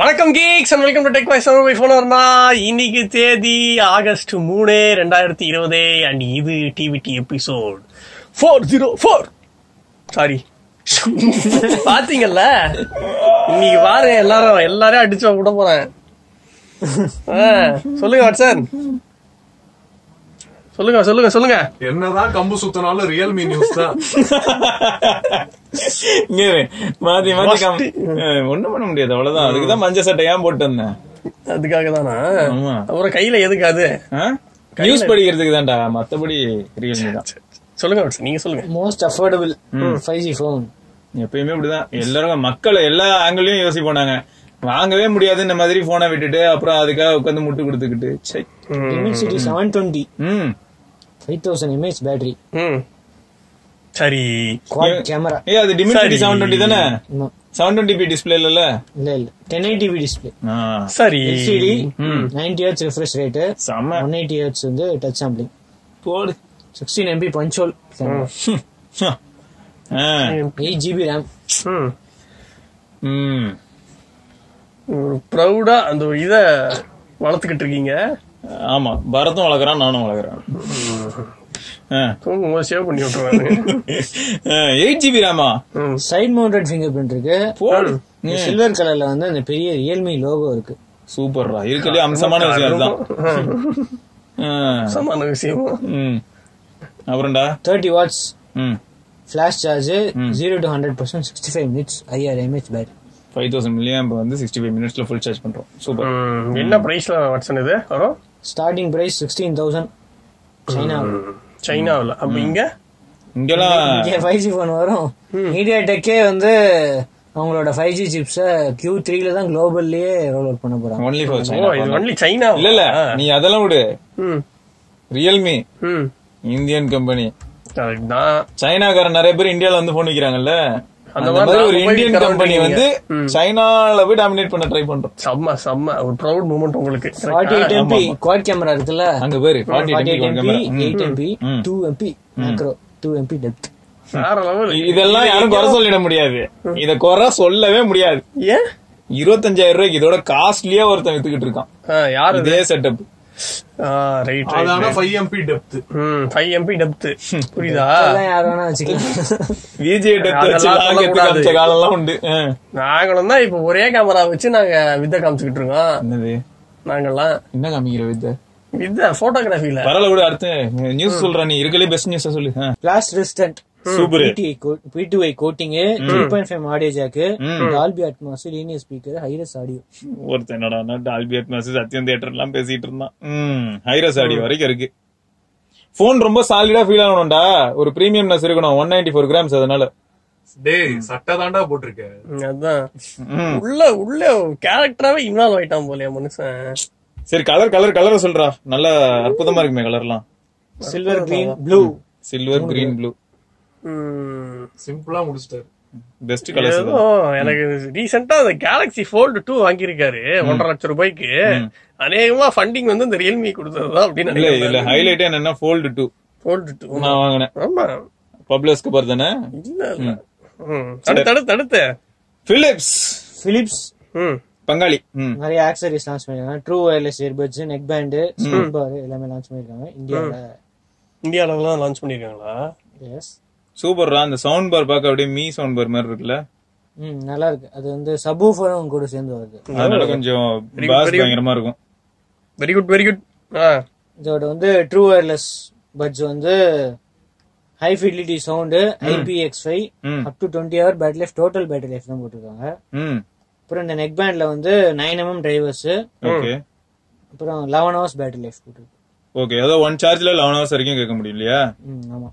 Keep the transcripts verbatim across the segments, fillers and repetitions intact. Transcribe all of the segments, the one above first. Welcome geeks and welcome to Tech My Summer iPhone orna இன்னைக்கு தேதி August மூன்று இரண்டாயிரத்து இருபது and இது T V T episode நானூற்று நான்கு. Sorry. பாத்தீங்கல்ல இன்னைக்கு வாரே எல்லாரும் எல்லாரே அடிச்சு விட போறேன். சொல்லுங்க வாட்சன். சொல்லுங்க சொல்லுங்க சொல்லுங்க என்னதான் கம்பு சுத்தினாலும் Realme நியூஸ் தான். மாத்தி மாத்தி ஒண்ணும் பண்ண முடியாது, அவ்வளவுதான். அதுக்குதான் மஞ்ச சட்டை ஏன் போட்டு வந்தேன், அதுக்காக தானா? அப்புறம் கையில எதுக்கு அது நியூஸ் படிக்கிறதுக்கு தான்டா, மத்தபடி Realme தான். சொல்லுங்க நீங்க சொல்லுங்க. Most affordable five G phone எப்பயுமே இப்படிதான். எல்லாரும் மக்கள் எல்லா ஆங்கிளையும் யோசி போனாங்க, வாங்கவே முடியாது இந்த மாதிரி போனை விட்டுட்டு அப்புறம் அதுக்காக உட்காந்து முட்டு கொடுத்துக்கிட்டு. இமேஜ் செவன் டுவெண்டி, ஐந்து ஆயிரம் இமேஜ் பேட்டரி, சரி குவாட் கேமரா. ஏ அது டிமென்சிட்டி செவன் டுவெண்டி தானே, செவன் டுவெண்டி p டிஸ்ப்ளே இல்லல, இல்ல இல்ல ten eighty p டிஸ்ப்ளே. சரி L C D, ninety hertz refresh rate, one eighty hertz வந்து touch sampling, sixteen M B punch hole camera, eight G B RAM. ம் ப்ரௌடா அந்த இத வளர்த்துக்கிட்டு இருக்கீங்க. ஆமா, பரத்தும் வளர்க்குறான் நானும் வளர்க்குறேன். சேவ் பண்ணி விட்டுறாங்க. எயிட் ஜிபி ராமா, சைட் மவுண்டட் ஃபிங்கர் பிரிண்ட் இருக்கு, சில்வர் கலர்ல வந்து அந்த பெரிய Realme லோகோ இருக்கு. சூப்பர்ரா இருக்கலையே, அம்சமான விஷயம் அதுதான், சமான விஷயம். அப்புறம்டா thirty watts flash charge, zero to one hundred percent sixty-five minutes, I R M H பேட்டரி, five thousand milliamp வந்து sixty-five minutes ல full charge பண்றோம். சூப்பர். என்ன பிரைஸ்ல வாட்சன் இது வர? Starting price sixteen thousand China சைனால. அப்ப இங்க இங்கல இங்க ஃபைவ் ஜி ஃபோன் வரும். MediaTek வந்து அவங்களோட five G chips Q three ல தான் குளோபல்லியே ரோல் அவுட் பண்ண போறாங்க. only for China. only China. இல்ல இல்ல நீ அதெல்லாம் விடு. Realme Indian company. கரெக்ட்டா. சைனாக்கார நிறைய பேர் இந்தியால வந்து ஃபோன் விக்கிறாங்கல்ல, அந்த மாதிரி ஒரு இந்தியன் கம்பெனி வந்து சைனால போய் டாமினேட் பண்ண ட்ரை பண்றோம். செம்ம செம்ம ஒரு ப்ரவுட் மூமெண்ட் உங்களுக்கு. forty-eight M P quad camera இருக்குல்ல, அங்க பேரு forty-eight M P, eight M P, two M P macro, two M P depth. இதெல்லாம் யாரும் குறை சொல்லிட முடியாது, இத குறை சொல்லவே முடியாது. ஏன் இருபத்தஞ்சாயிரம் ரூபாய்க்கு இதோட காஸ்ட்லியா ஒருத்தன் வித்துக்கிட்டு இருக்கான். யாரு? இதே செட்டப். நாங்களும் தான் இப்ப ஒரே கேமரா வச்சு நாங்க வித்த காமிச்சுக்கிட்டு இருக்கோம். நாங்கெல்லாம் என்ன காமிக்கிற வித்த வித்த போட்டோகிராஃபில வரல கூட. அடுத்து நியூஸ் சொல்ற, நீ இருக்கலே பெஸ்ட் நியூஸ் சொல்லு. Splash resistant super P two I coating, three point five audio jack, Dolby Atmos linear speaker, hi res audio. ஒருத்த என்னடா டால்பி அட்மாஸ் சத்தியம் தியேட்டர்லாம் பேசிட்டு இருந்தான். ம் ஹைரஸ் ஆடியோ வரைக்கும் இருக்கு. ஃபோன் ரொம்ப சாலிடா ஃபீல் ஆகணும்டா, ஒரு பிரீமியம்னஸ் இருக்கணும். one ninety-four grams அதனால. டேய் சட்ட தாண்டா போட்டுருக்க, அதான் உள்ள உள்ள கரெக்டராவே இன்வால்வ் ஆயிட்டான் போலயே மனுஷன். சரி கலர் கலர் கலரை சொல்றா, நல்ல அற்புதமா இருக்குமே கலர்லாம். Silver green blue, silver green blue சிம்பிளா முடிச்சிட்டாரு. Best collection. எனக்கு ரீசன்ட்டா அந்த Galaxy Fold two வாங்கி இருக்காரு ஒன்றரை லட்சம் ரூபாய்க்கு. அநேகமா ஃபண்டிங் வந்து இந்த Realme கொடுத்ததுதான் அப்படி நினைக்கிறேன். இல்ல இல்ல ஹைலைட் என்னன்னா Fold two. Fold two நான் வாங்குனேன். ஆமா. பப்ளஸ்க்கு பர்தானே? இல்ல இல்ல. தடுத்து தடுத்து Philips. Philips. ம். பங்காளி. ம். நிறைய ஆக்சஸரீஸ் லான்ச் பண்ணிருக்காங்க. True wireless earbuds, neck band, speaker bar எல்லாமே லான்ச் பண்ணிருக்காங்க. இந்தியால இந்தியாலலாம் லான்ச் பண்ணிருக்காங்களா? எஸ். சூப்பர்ரா. அந்த சவுண்ட் பார் பாக்க அப்படியே மீ சவுண்ட் பார் மாதிரி இருக்குல்ல, ம் நல்லா இருக்கு. அது வந்து சப்வூஃபரும் கூட சேர்ந்து வருது, அதனால கொஞ்சம் பாஸ் பயங்கரமா இருக்கும். Very good very good. இதோட வந்து ட்ரூ வயர்லெஸ் பட்ஸ் வந்து high fidelity sound, I P X five up to twenty hour battery life, total battery life தான் போட்டுருக்காங்க. அப்புறம் இந்த நெக் பேண்ட்ல வந்து nine M M drivers, okay. அப்புறம் eleven hours பேட்டரி லைஃப் போட்டுருக்கு. ஓகே, அதோ ஒன் சார்ஜ்ல eleven hours வரைக்கும் கேட்க முடியும் இல்லையா? ஆமா.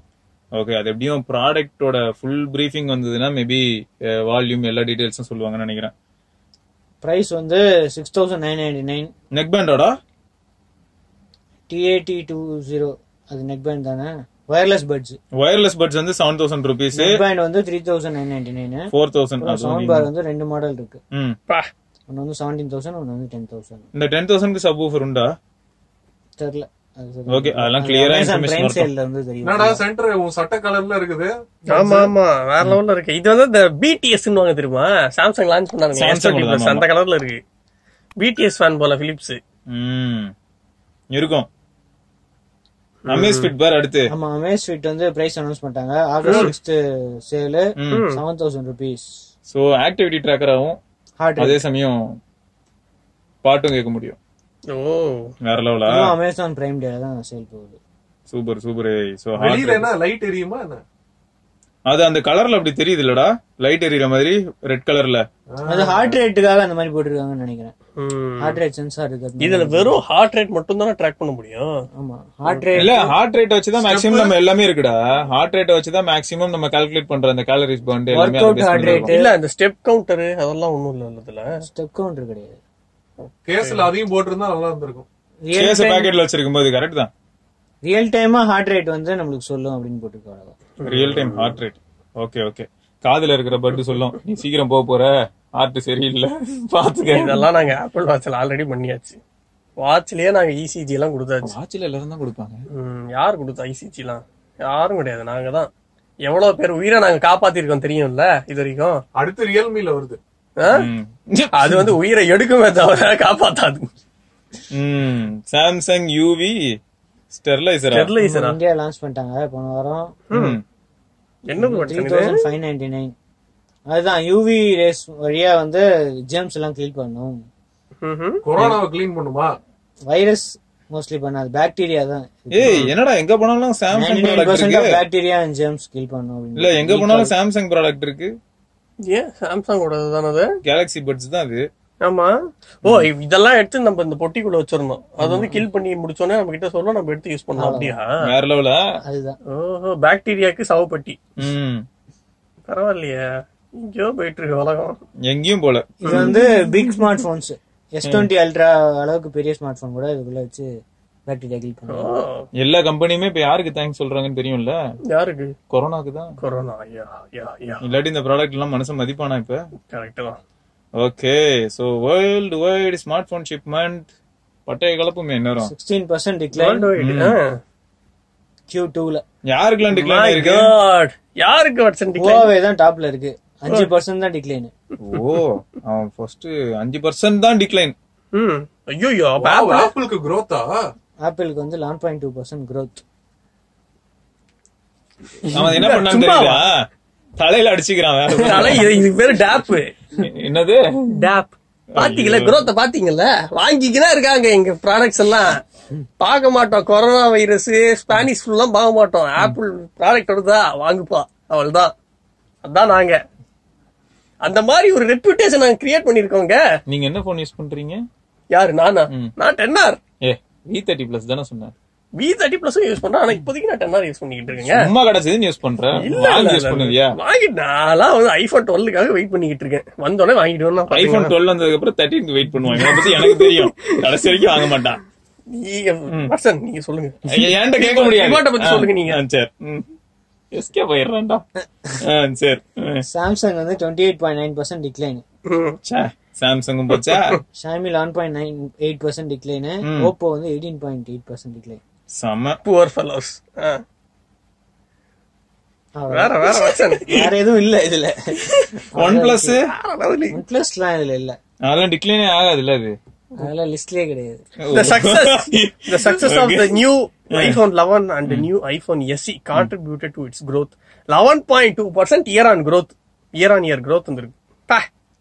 ஓகே, அது எப்படியும் ப்ராடக்டோட ஃபுல் பிரீஃபிங் வந்ததுன்னா மேபி வால்யூம் எல்லா டீடைல்ஸும் சொல்லுவாங்கன்னு நினைக்கிறேன். பிரைஸ் வந்து six thousand nine ninety-nine. Neck பேண்டோட T eighty twenty அது நெக் பேண்ட் தானே. வயர்லெஸ் பட்ஸ், வயர்லெஸ் பட்ஸ் வந்து seven thousand rupees, neck band வந்து three thousand nine ninety-nine, four thousand. Sound bar வந்து ரெண்டு மாடல் இருக்கு, ஒன்னு வந்து seventeen thousand, ஒன்னு வந்து ten thousand. இந்த ten thousand க்கு சப்வூஃபர் உண்டா? தெரியல. Okay, alang clear ah information irukum. Nada center satta colorla irukku. Ama ama, வேற லெவல்ல இருக்கு. இது வந்து B T S னுவாங்க தெரியுமா? Samsung லான்ச் பண்ணாங்க. Samsung அந்த கலர்ல இருக்கு. B T S fan போல Philips. ம். இருக்கும். Amazfit bar அடுத்து. ஆமா, Amazfit வந்து price announce பண்ணிட்டாங்க. August sixth sale seven thousand rupees. So activity tracker ஆவும் அதே சமயம் பாட்டும் கேட்க முடியும். ஓ வேற லெவலா. Amazon Prime Day தான் சேல் போகுது. Super super. சோ வெளியில என்ன லைட் எரியுமா என்ன? அது அந்த கலர்ல அப்படி தெரியுது இல்லடா? லைட் எரியற மாதிரி ரெட் கலர்ல. அது ஹார்ட் ரேட்டுக்காக அந்த மாதிரி போட்டுருக்காங்கன்னு நினைக்கிறேன். ஹார்ட் ரேட் சென்சார் இருக்கு. இதுல வெறும் ஹார்ட் ரேட் மட்டும் தான் ட்ராக் பண்ண முடியும். ஆமா. ஹார்ட் ரேட் இல்ல ஹார்ட் ரேட் வச்சு தான் மேக்ஸिमम நம்ம எல்லாமே இருக்குடா. ஹார்ட் ரேட் வச்சு தான் மேக்ஸिमम நம்ம கால்குலேட் பண்ற அந்த கலரிஸ் பண்ட் எல்லாமே அது ஹார்ட் ரேட் இல்ல அந்த ஸ்டெப் கவுண்டர் அதெல்லாம் ஒண்ணும் இல்ல அதுல. ஸ்டெப் கவுண்டர் கிடையாது. கேஸ்ல அதையும் போட்டுருந்தா நல்லா இருந்திருக்கும். கேஸ் பாக்கெட்ல வச்சிருக்கும்போது கரெக்ட் தான். ரியல் டைமா ஹார்ட் ரேட் வந்து நமக்கு சொல்லும் அப்படினு போட்டுருக்காங்க. Real time heart rate. Okay okay. காதுல இருக்கிற பட் சொல்லும் நீ சீக்கிரம் போக போற ஹார்ட் சரியில்லை பாத்துக்க. இதெல்லாம் நாங்க ஆப்பிள் வாட்ச்ல ஆல்ரெடி பண்ணியாச்சு. வாட்ச்லயே நாங்க E C G எல்லாம் கொடுத்தாச்சு. வாட்ச்ல எல்லாரும் தான் கொடுப்பாங்க. யார் கொடுத்தா E C G எல்லாம்? யாரும் கிடையாது. நாங்க தான் எவ்வளவு பேர் உயிரை நாங்க காப்பாத்தி இருக்கோம் தெரியும்ல இது வரைக்கும். அடுத்து ரியல்மில வருது. அது வந்து உயிரை எடுக்குமே தவிர காப்பாத்தாது. Samsung U V steriliser steriliser India launch பண்ணிட்டாங்க போன வாரம். என்ன three thousand five hundred ninety-nine. அதுதான் U V ரேஸ் வழியா வந்து ஜெர்ம்ஸ் எல்லாம் கிளீன் பண்ணும். கொரோனாவை கிளீன் பண்ணுமா? வைரஸ் மோஸ்ட்லி பண்ணாது, பாக்டீரியா தான். ஏய் என்னடா எங்க போனாலும் சாம்சங் ப்ராடக்ட் இருக்கு. பாக்டீரியா அண்ட் ஜெர்ம்ஸ் கிளீன் பண்ணும். இல்ல எங்க போனாலும் சாம்சங் ப்ராடக்ட் இருக்கு. ஏன் சாம்சங் ஓடது தானது கேலக்ஸி பட்ஸ் தான் அது. ஆமா. ஓ இதெல்லாம் எடுத்து நம்ம இந்த பொட்டிக்குள்ள வச்சிரணும். அது வந்து கில் பண்ணி முடிச்சோனே நம்ம கிட்ட சொல்ல நம்ம எடுத்து யூஸ் பண்ணலாம் அப்படியே. வேற லெவலா அதுதான். ஓஹோ பாக்டீரியாக்கு சவப்பட்டி. ம். பரவாயில்லையே. இங்கோ பேட்டரி வளகம். எங்கேயும் போல. இது வந்து big smart phones. S twenty Ultra அளவுக்கு பெரிய ஸ்மார்ட் ஃபோன் கூட இதுக்குள்ள வச்சு பாக்டீரியா கில் பண்ணுவாங்க. எல்லா கம்பெனியுமே இப்ப யாருக்கு தேங்க்ஸ் சொல்றாங்கன்னு தெரியும்ல? யாருக்கு? கொரோனாக்கு தான். Corona yeah yeah yeah. இல்லாட்டி இந்த ப்ராடக்ட் எல்லாம் மனசு மதிப்பானா இப்ப? கரெக்ட்டா தான். Okay. So world wide smart phone shipment பட்டைய கலப்புமே என்னரோ sixteen percent decline Q two ல. யாருக்குலாம் டிக்ளைன் ஆயிருக்கு? காட். யாருக்கு percent டிக்ளைன்? Huawei தான் டாப்ல இருக்கு. five percent தான் டிக்ளைன். ஓ அவன் ஃபர்ஸ்ட் five percent தான் டிக்ளைன். ம். ஐயோ ஆப்பிளுக்கு growth-ஆ? ஆப்பிளுக்கு வந்து eleven point two percent growth. அவன் என்ன பண்ணான்னு தெரியல. தலையில அடிச்சிக்கிறான். தலை இது பேரு டாப். என்னது? டாப். பாத்தீங்களா growth-ஐ பாத்தீங்களா? வாங்கிக்கினா இருக்காங்க எங்க ப்ராடக்ட்ஸ் எல்லாம். பாக்க மாட்டோம் கொரோனா வைரஸ், ஸ்பானிஷ் ஃபுல்லா பாக்க மாட்டோம். ஆப்பிள் ப்ராடக்ட் எடுத்தா வாங்குப்பா அவள்தான். அதான் நாங்க அந்த மாதிரி ஒரு ரெப்யூட்டேஷன் நாங்க கிரியேட் பண்ணிருக்கோங்க. நீங்க என்ன போன் யூஸ் பண்றீங்க? யாரு நானா? நான் ten R. ஏ V thirty plus தான சொன்னாரு. V thirty plus யூஸ் பண்றேன். ஆனா இப்போதைக்கு நான் ten R யூஸ் பண்ணிட்டு இருக்கேன். சும்மா கடச்சது யூஸ் பண்றேன். வாங்கி யூஸ் பண்ணுவியா? வாங்கி நாளா வந்து iPhone twelve-க்காக வெயிட் பண்ணிட்டு இருக்கேன். வந்தோனே வாங்கிட்டு வரலாம். iPhone twelve வந்ததுக்கு அப்புறம் thirteen-க்கு வெயிட் பண்ணுவாங்க. அத பத்தி எனக்கு தெரியும். கடைசி வரைக்கும் வாங்க மாட்டான். நீங்க பர்சன் நீங்க சொல்லுங்க. ஏன்டா கேட்க முடியாது. இவட்ட பத்தி சொல்லுங்க நீங்க. சரி. எஸ்கே போயிரறேன்டா. சரி. Samsung வந்து twenty-eight point nine percent decline. சே சாம்சங்கும் போச்சா? Xiaomi eleven point nine eight percent decline. Oppo வந்து eighteen point eight percent decline. சம புவர் ஃபெலோஸ். வேற வேற வச்சன் வேற எதுவும் இல்ல இதுல. OnePlus OnePlusலாம் இதுல இல்ல. அதெல்லாம் டிக்ளைனே ஆகாதுல அது. அதெல்லாம் லிஸ்ட்லயே கிடையாது. The success the success of the new iPhone eleven and the new iPhone S E contributed to its growth. eleven point two percent year on growth. Year on year growth வந்திருக்கு. பா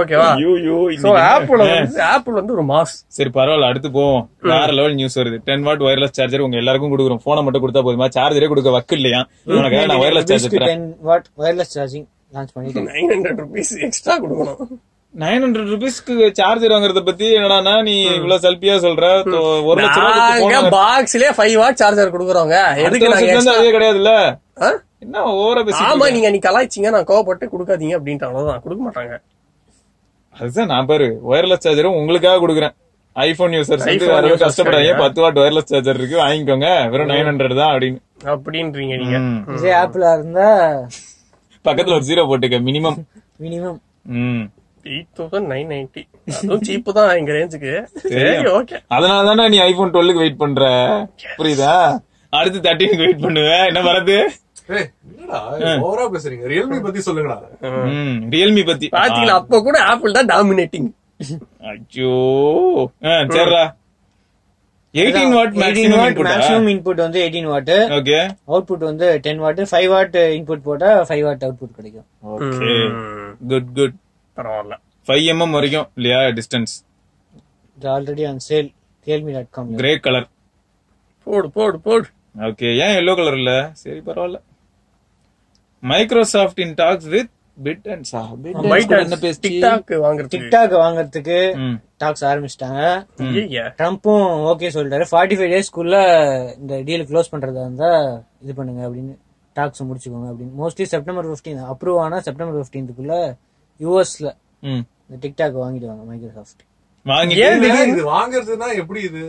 ஓகேவா? யூ யூ சோ ஆப்பிள் வந்து Apple வந்து ஒரு mass. சரி பரவாயில்ல அடுத்து போவோம். வேற லெவல் நியூஸ் வருது. ten watt wireless charger உங்க எல்லாருக்கும் கொடுக்குறோம். போனை மட்டும் கொடுத்தா போதுமா? சார்ஜரே கொடுக்க வக்கு இல்லையா? உங்களுக்கு நான் wireless charger தரேன். ten watt wireless charging launch பண்ணிட்டேன். nine hundred rupees எக்ஸ்ட்ரா கொடுக்கணும். nine hundred rupeesக்கு சார்ஜர் வாங்குறத பத்தி என்னடானா நீ இவ்வளவு செல்பியா சொல்ற. ஒரு லட்சம் ரூபாய்க்கு பாக்ஸ்லயே five watt சார்ஜர் கொடுக்குறோங்க. எதுக்கு நாங்க அதே கிடையாதுல? என்ன ஓவரா பேசி. ஆமா நீங்க நீ கலாய்ச்சிங்க நான் கோவப்பட்டு கொடுக்காதீங்க அப்படின்றாங்க. அவ்வளவுதான் கொடுக்க மாட்டாங்க. அதுதான் நான் பாரு ஒயர்லெஸ் சார்ஜரும் உங்களுக்காக கொடுக்குறேன். ஐபோன் யூசர்ஸ் வந்து கஷ்டப்படாதீங்க, பத்து வாட் ஒயர்லெஸ் சார்ஜர் இருக்கு வாங்கிக்கோங்க, வெறும் நைன் ஹண்ட்ரட் தான் அப்படின்னு அப்படின்றீங்க நீங்க. இதே ஆப்பிளா இருந்தா பக்கத்துல ஒரு ஜீரோ போட்டுக்க, மினிமம் மினிமம் எட்டு ஆயிரத்து தொள்ளாயிரத்து தொண்ணூறு அதுவும் சீப்பு தான் எங்க ரேஞ்சுக்கு. சரி ஓகே, அதனால தான் நீ ஐபோன் பன்னிரண்டுக்கு வெயிட் பண்ற, புரியுதா? அடுத்து பதிமூன்றுக்கு வெயிட் பண்ணுவே. என்ன வரது என்னடா பேசுறீங்க? Realme பத்தி சொல்லுங்கடா. ம் Realme பத்தி பாத்தீங்களா? அப்ப கூட Apple தான் டாமினேட்டிங். ஐயோ சரிடா. பதினெட்டு watt maximum input, maximum input வந்து பதினெட்டு வாட். ஓகே, அவுட்புட் வந்து பத்து வாட். ஐந்து வாட் இன்புட் போட்டா ஐந்து வாட் அவுட்புட் கிடைக்கும். ஓகே குட் குட் பரவாயில்லை. ஐந்து எம் எம் வரைக்கும் இல்லையா டிஸ்டன்ஸ்? இது already on sale realme dot com. Grey colour போடு போடு போடு. ஓகே, ஏன் எல்லோ கலர் இல்ல? சரி பரவாயில்லை. Microsoft in talks with Bit and Saha. Bit and TikTok வாங்குறதுக்கு, TikTok வாங்குறதுக்கு டாக்ஸ் ஆரம்பிச்சிட்டாங்க. ட்ரம்பும் ஓகே சொல்றாரு, நாற்பத்தி ஐந்து டேஸ்க்குள்ள இந்த டீல் க்ளோஸ் பண்றதா இருந்தா இது பண்ணுங்க அப்படின்னு, டாக்ஸ் முடிச்சுக்கோங்க அப்படின்னு. மோஸ்ட்லி செப்டம்பர் பதினைந்து அப்ரூவ் ஆனா செப்டம்பர் பதினைந்துக்குள்ள யுஎஸ்ல இந்த டிக்டாக் வாங்கிடுவாங்க மைக்ரோசாஃப்ட். வாங்கிட்டு வாங்குறதுனா எப்படி இது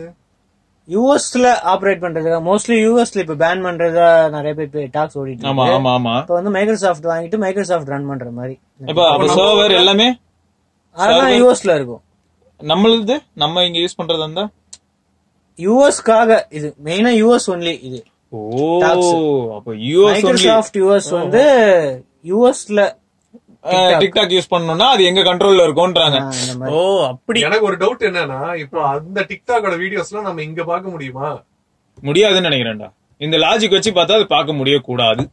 யுஎஸ்ல ஆபரேட் பண்றதுக்கு? மோஸ்ட்லி யுஎஸ்ல இப்ப பேன் பண்றதா நிறைய பேர் டாக்ஸ் ஓடிட்டு இருக்கு. இப்ப வந்து மைக்ரோசாஃப்ட் வாங்கிட்டு மைக்ரோசாஃப்ட் ரன் பண்ற மாதிரி சர்வர் எல்லாமே அதான் யுஎஸ்ல இருக்கும். நம்மளுது நம்ம இங்க யூஸ் பண்றது அந்த யுஎஸ்காக, இது மெயினா யுஎஸ் ஒன்லி இது. ஓ அப்ப யுஎஸ் மைக்ரோசாஃப்ட் யுஎஸ் வந்து யுஎஸ்ல டிக்டாக் யூஸ் பண்ணனும்னா அது எங்க கண்ட்ரோல்ல இருக்கும்ன்றாங்க. ஓ அப்படி. எனக்கு ஒரு டவுட் என்னன்னா, இப்போ அந்த டிக்டாக்கோட வீடியோஸ்லாம் நம்ம இங்க பார்க்க முடியுமா? முடியாதுன்னு நினைக்கிறேன்டா. இந்த லாஜிக் வச்சு பார்த்தா அது பார்க்க முடிய கூடாது.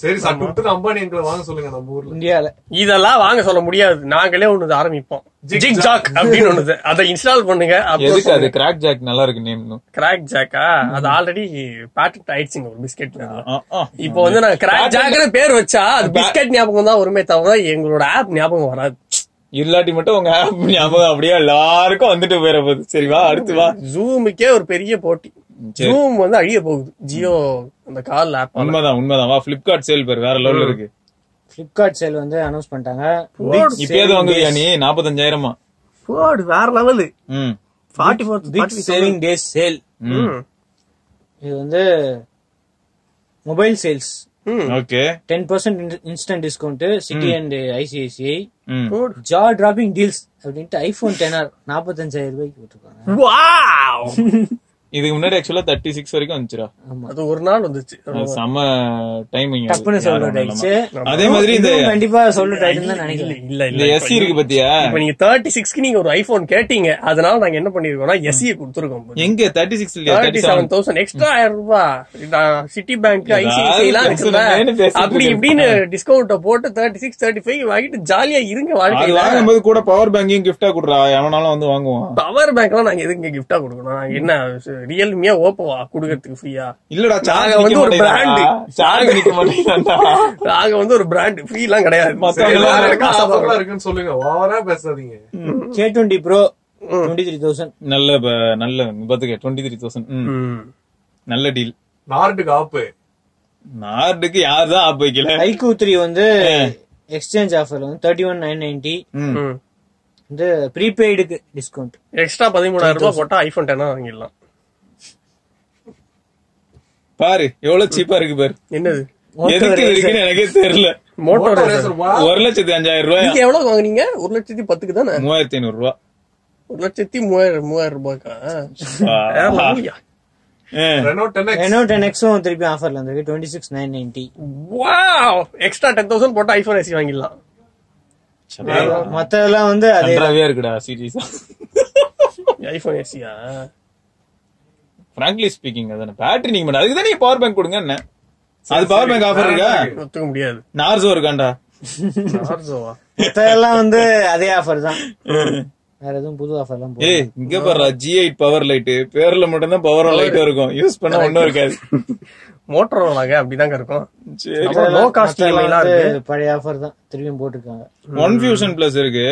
சரி சார், கொடுத்து அம்பானி எங்களை வாங்க சொல்லுங்க நம்ம ஊர்ல, இந்தியால. இதெல்லாம் வாங்க சொல்ல முடியாது, நாங்களே ஒண்ணு ஆரம்பிப்போம். ஜிக் ஜாக் அப்படின்னு ஒண்ணு, அதை இன்ஸ்டால் பண்ணுங்க. எதுக்கு அது? கிராக் ஜாக் நல்லா இருக்கு நேம். கிராக் ஜாக்கா? அது ஆல்ரெடி பேட்டன்ட் ஆயிடுச்சுங்க ஒரு பிஸ்கெட். இப்போ வந்து நான் கிராக் ஜாக்னு பேர் வச்சா அது பிஸ்கெட் ஞாபகம் தான் வருமே தவிர எங்களோட ஆப் ஞாபகம் வராது. இல்லாட்டி மட்டும் உங்க ஆப் ஞாபகம் அப்படியே எல்லாருக்கும் வந்துட்டு போயிட போகுது. சரிவா, அடுத்து வா. ஜூமுக்கே ஒரு பெரிய போட்டி, ஜூம் வந்து அழிய போகுது. ஜியோ அந்த கால் ஆப் உண்மைதான் உண்மைதான். வா, Flipkart சேல் பேர் வேற லெவல்ல இருக்கு. Flipkart சேல் வந்து அனௌன்ஸ் பண்ணிட்டாங்க. இப்போ எது வாங்குறியா நீ? நாற்பத்தஞ்சாயிரமா? போடு, வேற லெவல். ம் நாற்பத்தி நான்கு சேவிங் டேஸ் சேல். ம் இது வந்து மொபைல் சேல்ஸ். ம் ஓகே, பத்து சதவீதம் instant discount. Citi and ICICI போடு. ஜா டிராப்பிங் டீல்ஸ் அப்படிட்டு ஐபோன் டென் ஆர் நாற்பத்தஞ்சாயிரம் ரூபாய்க்கு விட்டுருக்காங்க. வாவ். இதுக்கு முன்னாடி एक्चुअली முப்பத்தி ஆறு வரைக்கும் வந்துச்சுடா. அது ஒரு நாள் வந்துச்சு. சம டைமிங் தப்புன்னு சொல்லிட்டாச்சு. அதே மாதிரி இந்த கண்டிப்பா சொல்லிட்டாருன்னு தான் நினைக்கிறேன். இல்ல இல்ல, எஸ்சி இருக்கு பத்தியா? இப்போ நீங்க முப்பத்தி ஆறுக்கு நீங்க ஒரு ஐபோன் கேட்டிங்க, அதனால நாங்க என்ன பண்ணிருக்கோம்னா எஸ்சி கொடுத்துருக்கோம். எங்க முப்பத்தி ஆறு இல்ல முப்பத்தி ஏழு தௌசண்ட் எக்ஸ்ட்ரா ஆயிரம் ரூபாய் சிட்டி பேங்க் ஐசிஐசிஐ எல்லாம் இருக்குல, அப்படி இப்படின்னு டிஸ்கவுண்ட போட்டு முப்பத்தி ஆறு முப்பத்தி ஐந்து வாங்கிட்டு ஜாலியா இருங்க வாழ்க்கை. வாங்கும்போது கூட பவர் பேங்கையும் கிஃப்ட்டா கொடுறா, எவனாலும் வந்து வாங்குவான். பவர் பேங்க்லாம் நாங்க எதுக்கு கிஃப்ட்டா கொடுக்கணும்? என்ன Realme ஓப்போவா குடுக்கிறதுக்கு ஃப்ரீயா? இல்லடா, சாக வந்து ஒரு பிராண்ட், சாக நிக்க மாட்டீங்கடா. சாக வந்து ஒரு பிராண்ட், ஃப்ரீலாம் கிடையாது. மத்தவங்க காசப்பலா இருக்குன்னு சொல்லுங்க, ஓவரா பேசாதீங்க. கே டுவென்டி Pro இருபத்தி மூணாயிரம் நல்ல நல்ல பாத்துக்க. இருபத்தி மூணாயிரம் நல்ல டீல். நார்டுக்கு ஆப், நார்டுக்கு யார் தான் ஆப் வைக்கல? ஐ க்யூ த்ரீ வந்து எக்ஸ்சேஞ்ச் ஆஃபர்ல வந்து முப்பத்தி ஒன்று ஆயிரத்து தொள்ளாயிரத்து தொண்ணூறு வந்து ப்ரீபெய்டுக்கு டிஸ்கவுண்ட். எக்ஸ்ட்ரா பதிமூணாயிரம் ரூபாய் போட்டா ஐபோன் டென் வாங்கிடலாம். பாரு எவ்வளவு சீப்பா இருக்கு பாரு. என்னது எதுக்கு இருக்குன்னு எனக்கே தெரியல. மோட்டோர் ஒரு லட்சத்தி அஞ்சாயிரம் ரூபாய். நீங்க எவ்வளவு வாங்குனீங்க? ஒரு லட்சத்தி பத்துக்கு தானே? மூவாயிரத்தி ஐநூறு ரூபாய். ஒரு லட்சத்தி மூவாயிரம் மூவாயிரம் ரூபாய்க்கா? ரெனோ டென் எக்ஸும் திருப்பி ஆஃபர்ல இருக்கு இருபத்தி ஆறு ஆயிரத்து தொள்ளாயிரத்து தொண்ணூறு. வாவ், எக்ஸ்ட்ரா பத்து சதவீதம் போட்டா ஐபோன் ஐசி வாங்கிடலாம். மத்தெல்லாம் வந்து அதேவே இருக்குடா. சீரியஸா ஐபோன் ஐசியா? Frankly speaking, அதன பேட்டரி நீங்க பண்ண, அதுக்கு தான நீ பவர் பேங்க் கொடுங்க. என்ன அது பவர் பேங்க் ஆஃபர் இருக்கா? ஒத்துக்க முடியாது. நார்சோ இருக்காண்டா? நார்சோவா? இதெல்லாம் வந்து அதே ஆஃபர் தான், வேற எதுவும் புது ஆஃபர்லாம் போடல. ஏய் இங்க பாரு, ஜி எட்டு பவர் லைட் பேர்ல மட்டும் தான் பவர் லைட் இருக்கும், யூஸ் பண்ண ஒண்ணும் இருக்காது. மோட்டரோலாக அப்படிதாங்க இருக்கும். சரி, லோ காஸ்ட் லைனா இருக்கு, பழைய ஆஃபர் தான் திருப்பி போட்டுருக்காங்க. OneFusion Plus இருக்கு.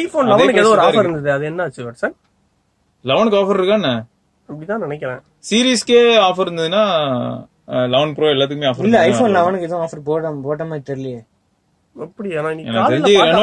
ஐபோன் பதினொன்றுக்கு ஏதோ ஒரு ஆஃபர் இருந்தது, அது என்ன ஆச்சு வாட்ஸ்? பதினொன்றுக்கு ஆஃபர் இருக்கானே அப்படிதான் நினைக்கிறேன். சீரிஸ்க்கே ஆஃபர் இருந்ததுன்னா பதினொன்று ப்ரோ எல்லாத்துக்குமே ஆஃபர் இல்ல. ஐபோன் பதினொன்றுக்கு ஏதோ ஆஃபர் போட போட்டமே தெரியல. எதையுமே வாங்காதீங்க,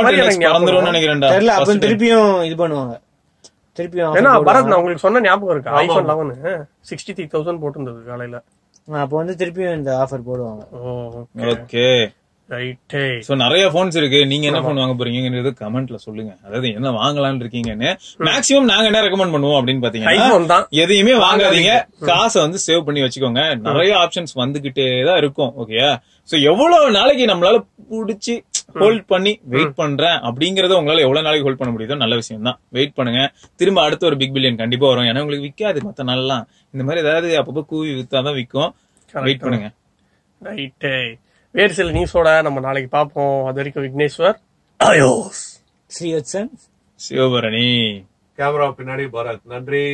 காசை வந்து சேவ் பண்ணி வச்சுக்கோங்க. நிறைய ஆப்ஷன்ஸ் வந்துகிட்டே தான் இருக்கும். ஓகேயா, சோ எவ்வளவு நாளைக்கு நம்மளால புடிச்சு ஹோல்ட் பண்ணி வெயிட் பண்றேன் அப்படிங்கறத உங்களால எவ்வளவு நாளைக்கு ஹோல்ட் பண்ண முடியுதோ நல்ல விஷயம் தான். வெயிட் பண்ணுங்க, திரும்ப அடுத்த ஒரு பிக் பில்லியன் கண்டிப்பா வரும். ஏன்னா உங்களுக்கு விக்காது மத்த நாள்லாம். இந்த மாதிரி ஏதாவது அப்பப்போ கூவி வித்தாதான் விற்கும். வெயிட் பண்ணுங்க. ரைட்டு, வேறு சில நியூஸோட நம்ம நாளைக்கு பாப்போம். அது வரைக்கும் விக்னேஸ்வர், ஸ்ரீவத்சன், சிவபரணி, கேமரா பின்னாடி பாரத். நன்றி.